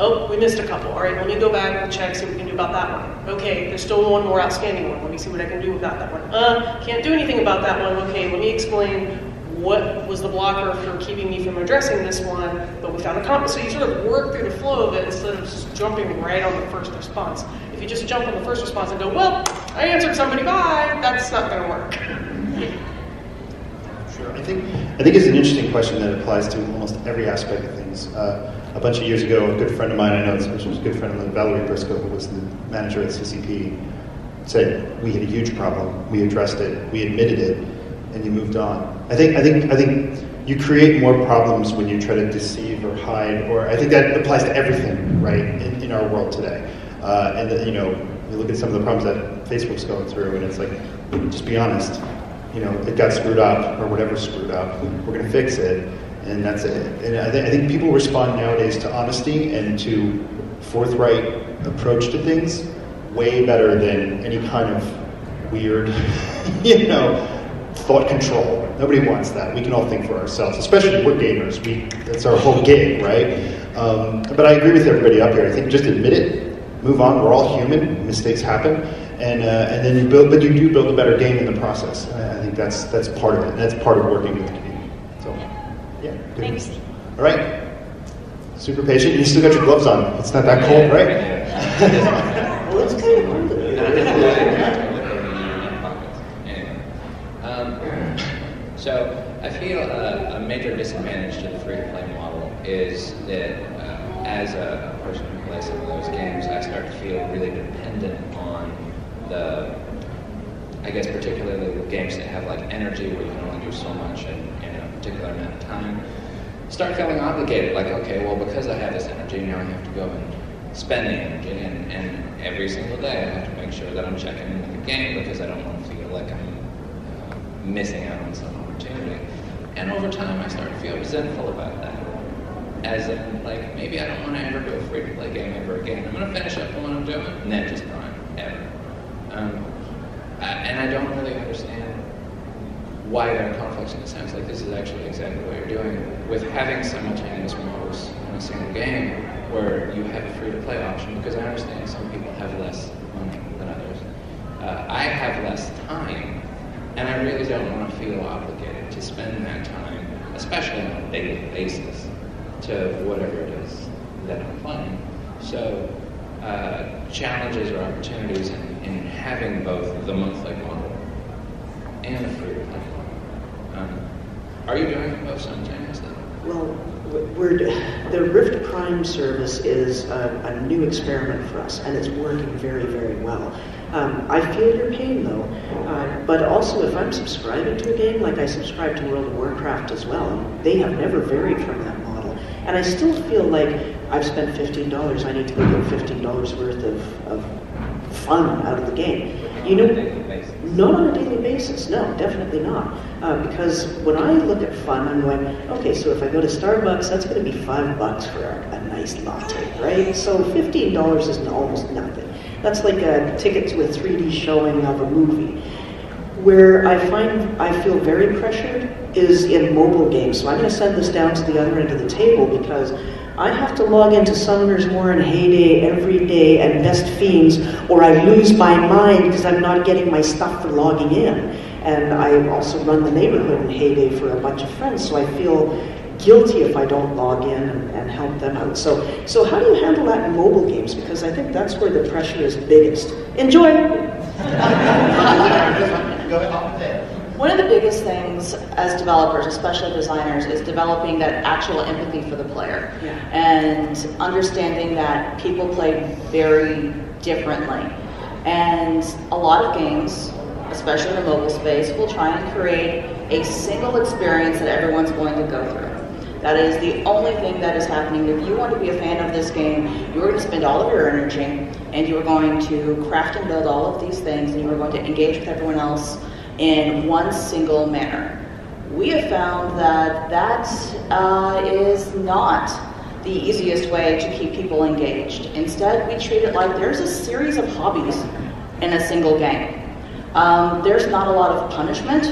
Oh, we missed a couple. All right, let me go back and check, see what we can do about that one. Okay, there's still one more outstanding one. Let me see what I can do about that one. Uh, can't do anything about that one. Okay, let me explain what was the blocker for keeping me from addressing this one, but without a comment. So you sort of work through the flow of it instead of just jumping right on the first response. If you just jump on the first response and go, well, I answered somebody, bye, that's not gonna work. Sure, I think, I think it's an interesting question that applies to almost every aspect of things. Uh, a bunch of years ago, a good friend of mine, I know this person was a good friend of mine, Valerie Briscoe, who was the manager at C C P, said, we had a huge problem, we addressed it, we admitted it, and you moved on. I think I think I think you create more problems when you try to deceive or hide, or I think that applies to everything, right, in, in our world today. Uh, and the, you know, you look at some of the problems that Facebook's going through, and it's like, just be honest. You know, it got screwed up, or whatever screwed up. We're going to fix it, and that's it. And I, th I think people respond nowadays to honesty and to forthright approach to things way better than any kind of weird, you know, thought control. Nobody wants that. We can all think for ourselves, especially we're gamers. We, that's our whole gig, right? Um, but I agree with everybody up here. I think just admit it, move on. We're all human. Mistakes happen, and uh, and then you build, but you do build a better game in the process. Uh, I think that's that's part of it. That's part of working with the community. So, yeah. Good. Thanks. All right. Super patient. You still got your gloves on. It's not that cold, right? Well, it's kind of cold. So I feel uh, a major disadvantage to the free-to-play model is that uh, as a, a person who plays some of those games, I start to feel really dependent on the, I guess particularly the games that have like energy where you can only do so much in, in a particular amount of time. Start feeling obligated, like okay, well because I have this energy, now I have to go and spend the energy, and, and every single day I have to make sure that I'm checking in with the game because I don't want to feel like I'm uh, missing out on something. And over time, I started to feel resentful about that. As in, like, maybe I don't want to ever do a free-to-play game ever again. I'm going to finish up the one I'm doing, and then just Prime, ever. Um, I, and I don't really understand why there are conflicts in the sense. Like, this is actually exactly what you're doing with having simultaneous models in a single game where you have a free-to-play option, because I understand some people have less money than others. Uh, I have less time, and I really don't want to feel obligated to spend that time, especially on a daily basis, to whatever it is that I'm playing. So uh, challenges or opportunities in, in having both the monthly model and the free-to-play model. Um, are you doing both simultaneously? Well, we're, the Rift Prime service is a, a new experiment for us, and it's working very, very well. Um, I feel your pain though, uh, but also if I'm subscribing to a game, like I subscribe to World of Warcraft as well, they have never varied from that model. And I still feel like I've spent fifteen dollars, I need to go get fifteen dollars worth of, of fun out of the game. You know, not on a daily basis, no, definitely not. Uh, because when I look at fun, I'm going, okay, so if I go to Starbucks, that's going to be five bucks for a, a nice latte, right? So fifteen dollars is almost nothing. That's like a ticket to a three D showing of a movie. Where I find I feel very pressured is in mobile games. So I'm going to send this down to the other end of the table because I have to log into Summoner's War and Hay Day every day and Best Fiends, or I lose my mind because I'm not getting my stuff for logging in. And I also run the neighborhood in Hay Day for a bunch of friends, so I feel guilty if I don't log in and, and help them out. So, so how do you handle that in mobile games? Because I think that's where the pressure is biggest. Enjoy. One of the biggest things as developers, especially designers, is developing that actual empathy for the player. Yeah. And understanding that people play very differently. And a lot of games, especially in the mobile space, will try and create a single experience that everyone's going to go through. That is the only thing that is happening. If you want to be a fan of this game, you are going to spend all of your energy, and you are going to craft and build all of these things, and you are going to engage with everyone else in one single manner. We have found that that uh, is not the easiest way to keep people engaged. Instead, we treat it like there's a series of hobbies in a single game. Um, there's not a lot of punishment.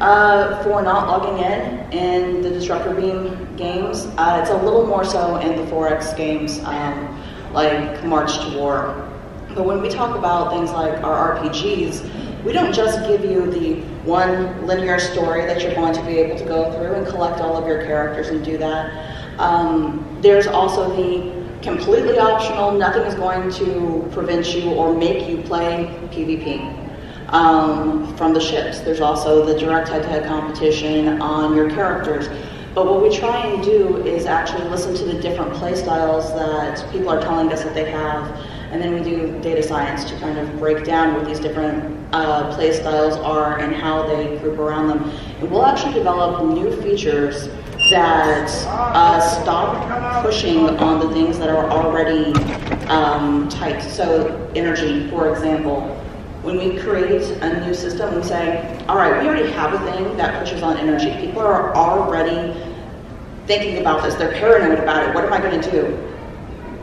Uh, for not logging in in the Disruptor Beam games. Uh, it's a little more so in the four X games, um, like March to War. But when we talk about things like our R P Gs, we don't just give you the one linear story that you're going to be able to go through and collect all of your characters and do that. Um, there's also the completely optional, nothing is going to prevent you or make you play PvP. Um, from the ships. There's also the direct head-to-head competition on your characters. But what we try and do is actually listen to the different play styles that people are telling us that they have, and then we do data science to kind of break down what these different uh, play styles are and how they group around them. And we'll actually develop new features that uh, stop pushing on the things that are already um, tight. So energy, for example. When we create a new system and say, all right, we already have a thing that pushes on energy. People are already thinking about this. They're paranoid about it. What am I going to do?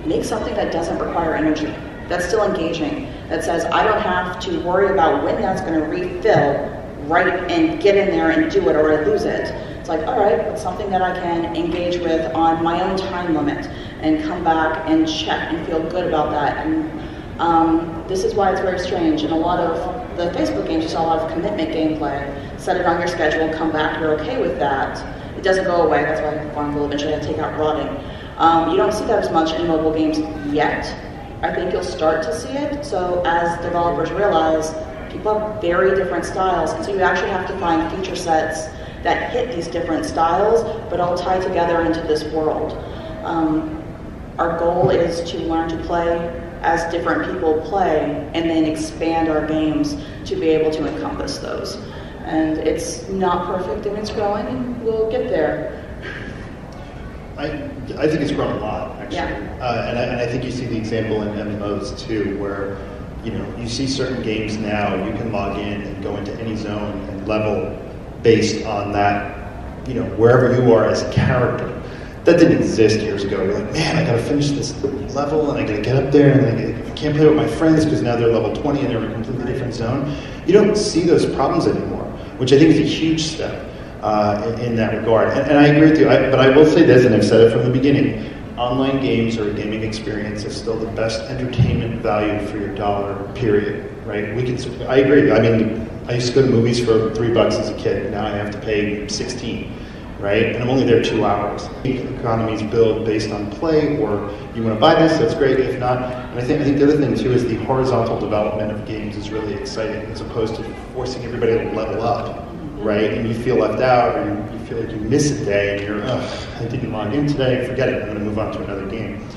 Make something that doesn't require energy, that's still engaging, that says I don't have to worry about when that's going to refill, right, and get in there and do it or I lose it. It's like, all right, it's something that I can engage with on my own time limit and come back and check and feel good about that. And Um, this is why it's very strange. In a lot of the Facebook games, you saw a lot of commitment gameplay. Set it on your schedule, come back, you're okay with that. It doesn't go away, that's why farm will eventually have to take out rotting. Um, you don't see that as much in mobile games yet. I think you'll start to see it, so as developers realize, people have very different styles, and so you actually have to find feature sets that hit these different styles, but all tie together into this world. Um, our goal is to learn to play as different people play, and then expand our games to be able to encompass those. And it's not perfect, and it's growing, and we'll get there. I, I think it's grown a lot, actually. Yeah. Uh, and, I, and I think you see the example in M M Os, too, where you know you see certain games now, you can log in and go into any zone and level based on that, you know, wherever you are as a character. That didn't exist years ago. You're like, man, I gotta finish this level, and I gotta get up there, and I can't play with my friends because now they're level twenty and they're in a completely different zone. You don't see those problems anymore, which I think is a huge step uh, in, in that regard. And, and I agree with you, I, but I will say this, and I've said it from the beginning, online games or a gaming experience is still the best entertainment value for your dollar, period, right? We can, I agree, I mean, I used to go to movies for three bucks as a kid, now I have to pay sixteen. Right? And I'm only there two hours. Economies build based on play, or you want to buy this, that's great, if not. And I think, I think the other thing too is the horizontal development of games is really exciting as opposed to forcing everybody to level up, right? And you feel left out, or you, you feel like you miss a day, and you're, oh, I didn't log in today, forget it, I'm going to move on to another game.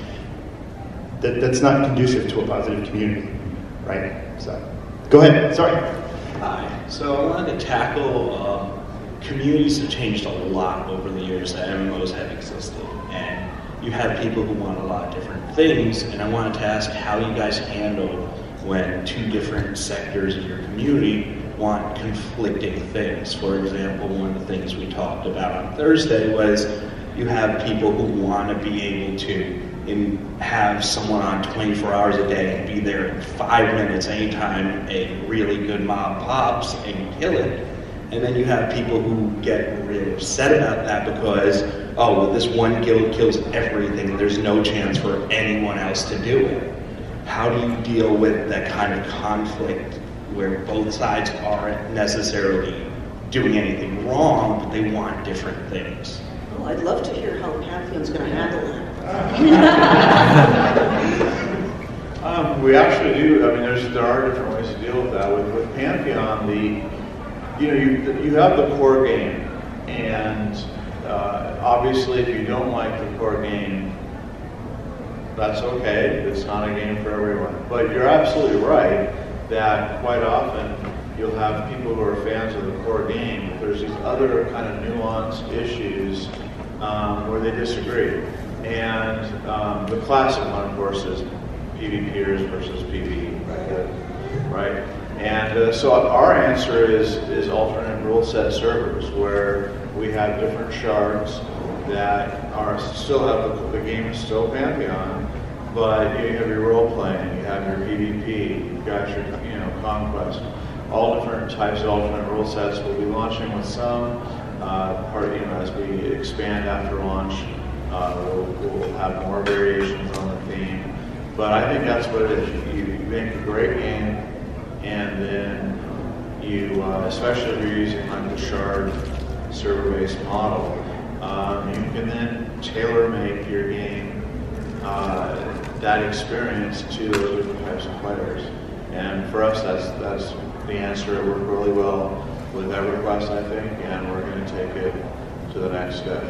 That, that's not conducive to a positive community, right? So, go ahead, sorry. Hi, so I wanted to tackle um, communities have changed a lot over the years that M M Os have existed, and you have people who want a lot of different things, and I wanted to ask how you guys handle when two different sectors of your community want conflicting things. For example, one of the things we talked about on Thursday was you have people who want to be able to in, have someone on twenty-four hours a day and be there in five minutes anytime a really good mob pops and kill it. And then you have people who get really upset about that because, oh, well, this one guild kills everything. There's no chance for anyone else to do it. How do you deal with that kind of conflict where both sides aren't necessarily doing anything wrong, but they want different things? Well, I'd love to hear how Pantheon's going to handle that. um, we actually do. I mean, there's, there are different ways to deal with that. With, with Pantheon, the... You know, you, you have the core game, and uh, obviously if you don't like the core game, that's okay, it's not a game for everyone. But you're absolutely right that quite often you'll have people who are fans of the core game, but there's these other kind of nuanced issues um, where they disagree. And um, the classic one, of course, is PvPers versus PvE, right? right? And uh, so our answer is, is alternate rule set servers, where we have different shards that are still have, the, the game is still Pantheon, but you have your role playing, you have your PvP, you've got your, you know, conquest. all different types of alternate rule sets. We'll be launching with some, uh, part, you know, as we expand after launch, uh, we'll, we'll have more variations on the theme. But I think that's what it is. You, you make a great game, and then you, uh, especially if you're using like the shard server-based model, um, you can then tailor-make your game, uh, that experience to those different types of players. And for us, that's that's the answer. It worked really well with EverQuest, I think, and we're going to take it to the next step.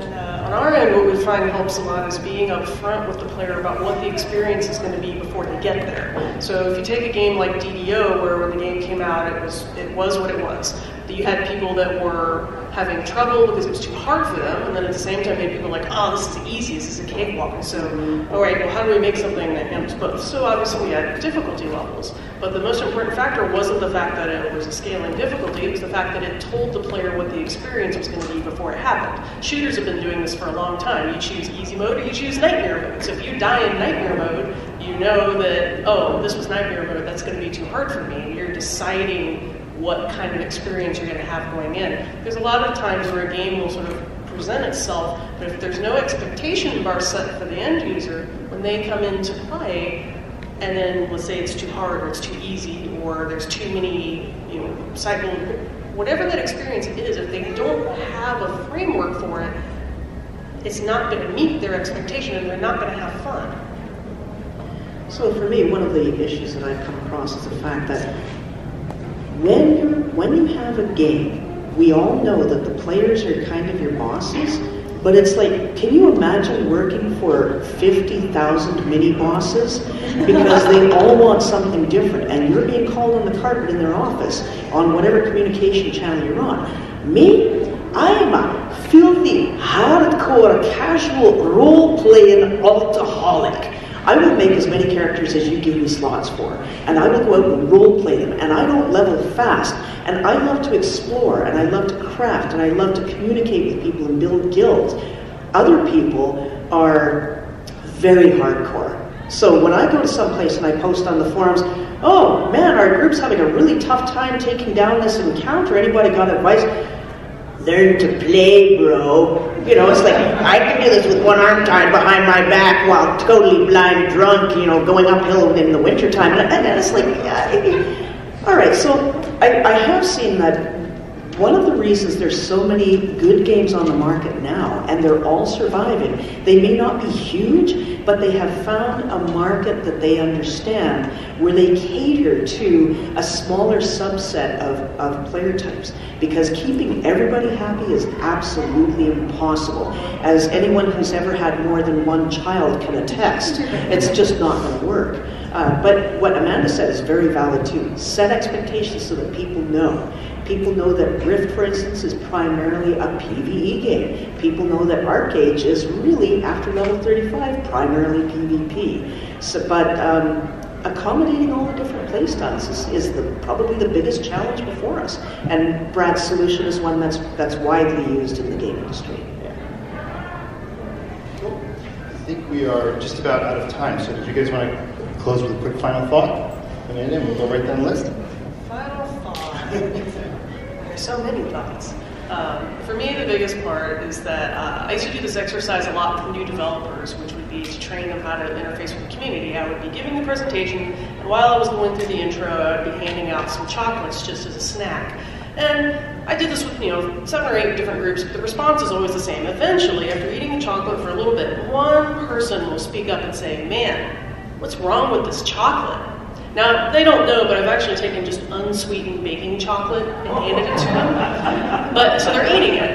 And uh, on our end, what we find helps a lot is being upfront with the player about what the experience is going to be before they get there. So if you take a game like D D O, where when the game came out, it was it was what it was. You had people that were having trouble because it was too hard for them, and then at the same time, you had people like, oh, this is easy, this is a cakewalk. So, all right, well, how do we make something that handles both? So obviously, we had difficulty levels, but the most important factor wasn't the fact that it was a scaling difficulty, it was the fact that it told the player what the experience was going to be before it happened. Shooters have been doing this for a long time. You choose easy mode or you choose nightmare mode. So if you die in nightmare mode, you know that, oh, this was nightmare mode, that's going to be too hard for me. You're deciding what kind of experience you're going to have going in. There's a lot of times where a game will sort of present itself, but if there's no expectation bar set for the end user, when they come into play, and then let's say it's too hard, or it's too easy, or there's too many, you know, cycle, whatever that experience is, if they don't have a framework for it, it's not going to meet their expectation, and they're not going to have fun. So for me, one of the issues that I've come across is the fact that When, you're, when you have a game, we all know that the players are kind of your bosses, but it's like, can you imagine working for fifty thousand mini-bosses? Because they all want something different, and you're being called on the carpet in their office, on whatever communication channel you're on. Me? I'm a filthy, hardcore, casual, role-playing alcoholic. I will make as many characters as you give me slots for, and I will go out and role-play them, and I don't level fast, and I love to explore, and I love to craft, and I love to communicate with people and build guilds. Other people are very hardcore. So when I go to someplace and I post on the forums, oh man, our group's having a really tough time taking down this encounter, anybody got advice? Learn to play, bro. You know, it's like, I can do this with one arm tied behind my back while totally blind drunk, you know, going uphill in the wintertime. And, and it's like, yeah. All right, so I, I have seen that one of the reasons there's so many good games on the market now, and they're all surviving, they may not be huge, but they have found a market that they understand where they cater to a smaller subset of, of player types. Because keeping everybody happy is absolutely impossible. As anyone who's ever had more than one child can attest, it's just not going to work. Uh, but what Amanda said is very valid too. Set expectations so that people know. People know that Rift, for instance, is primarily a PvE game. People know that ArcheAge is really, after level thirty-five, primarily PvP. So, but um, accommodating all the different playstyles is, is the, probably the biggest challenge before us. And Brad's solution is one that's that's widely used in the game industry. Yeah. Cool. I think we are just about out of time. So, did you guys want to close with a quick final thought, Amanda? We'll go right down the list. Final thought. So many thoughts. Um, for me, the biggest part is that uh, I used to do this exercise a lot with new developers, which would be to train them how to interface with the community. I would be giving the presentation, and while I was going through the intro, I would be handing out some chocolates just as a snack. And I did this with, you know, seven or eight different groups, but the response is always the same. Eventually, after eating the chocolate for a little bit, one person will speak up and say, man, what's wrong with this chocolate? Now, they don't know, but I've actually taken just unsweetened baking chocolate and handed it to them. But, so they're eating it.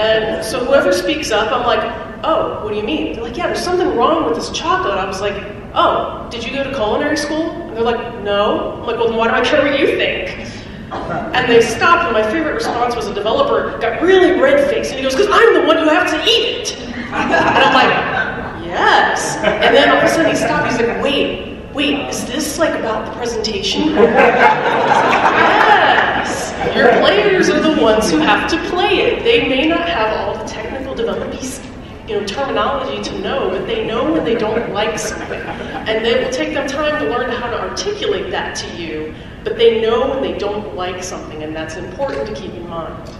And so whoever speaks up, I'm like, oh, what do you mean? They're like, yeah, there's something wrong with this chocolate. I was like, oh, did you go to culinary school? And they're like, no. I'm like, well, then why do I care what you think? And they stopped, and my favorite response was a developer got really red-faced, and he goes, because I'm the one who has to eat it. And I'm like, yes. And then all of a sudden he stopped, he's like, wait. Wait, is this like about the presentation? Yes! Your players are the ones who have to play it. They may not have all the technical development you know, terminology to know, but they know when they don't like something. And it will take them time to learn how to articulate that to you, but they know when they don't like something, and that's important to keep in mind.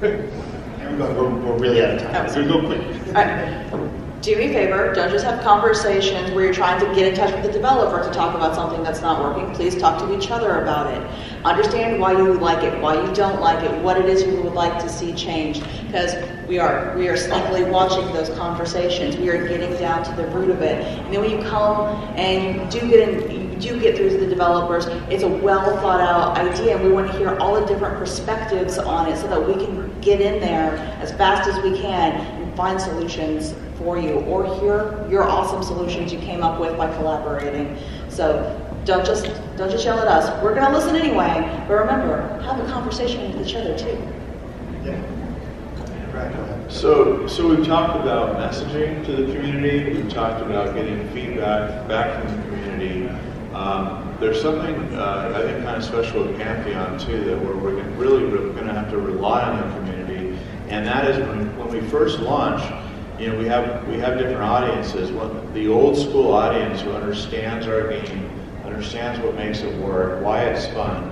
We're, we're really yeah, out of time. So go quick. All right. Do me a favor, don't just have conversations where you're trying to get in touch with the developer to talk about something that's not working. Please talk to each other about it. Understand why you like it, why you don't like it, what it is you would like to see changed, because we are we are sneakily watching those conversations. We are getting down to the root of it. And then when you come and you do get in, you do get through to the developers, it's a well thought out idea, and we want to hear all the different perspectives on it so that we can get in there as fast as we can and find solutions for you, or hear your awesome solutions you came up with by collaborating. So. Don't just, don't just yell at us. We're gonna listen anyway, but remember, have a conversation with each other too. Yeah. So, so we've talked about messaging to the community, we've talked about getting feedback back from the community. Um, there's something uh, I think kind of special with Pantheon too, that we're, we're gonna really we're gonna have to rely on the community, and that is when, when we first launch, you know, we have, we have different audiences. One, the old school audience who understands our game, understands what makes it work, why it's fun.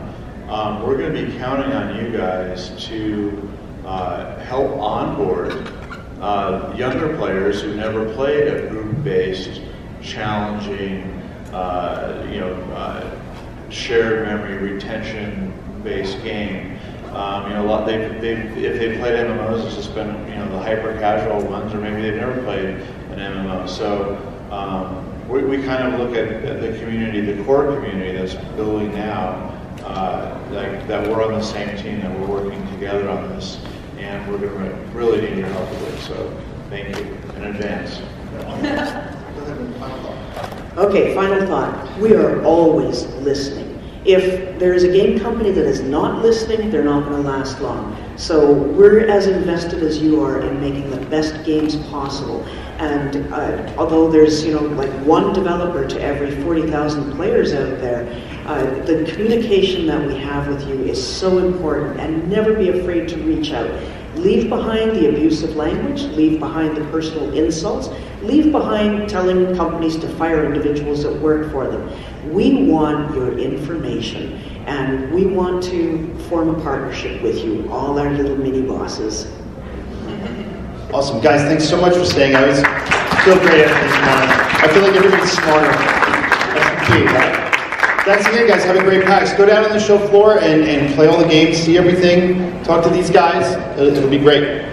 Um, we're going to be counting on you guys to uh, help onboard uh, younger players who never played a group-based, challenging, uh, you know, uh, shared memory retention-based game. Um, you know, a lot they if they played M M Os, it's just been, you know, the hyper-casual ones, or maybe they've never played an M M O. So. Um, We, we kind of look at, at the community, the core community that's building now, uh, like that we're on the same team, that we're working together on this, and we're going to really need your help with it. So thank you in advance. Okay, final thought. We are always listening. If there is a game company that is not listening, they're not going to last long. So we're as invested as you are in making the best games possible. And uh, although there's, you know, like one developer to every forty thousand players out there, uh, the communication that we have with you is so important, and never be afraid to reach out. Leave behind the abusive language, leave behind the personal insults, leave behind telling companies to fire individuals that work for them. We want your information, and we want to form a partnership with you, all our little mini bosses. Awesome, guys, thanks so much for staying. I was so great at this morning. I feel like everybody's smarter. That's the key, right? That's it, guys. Have a great PAX. Go down on the show floor and, and play all the games, see everything, talk to these guys. It'll, it'll be great.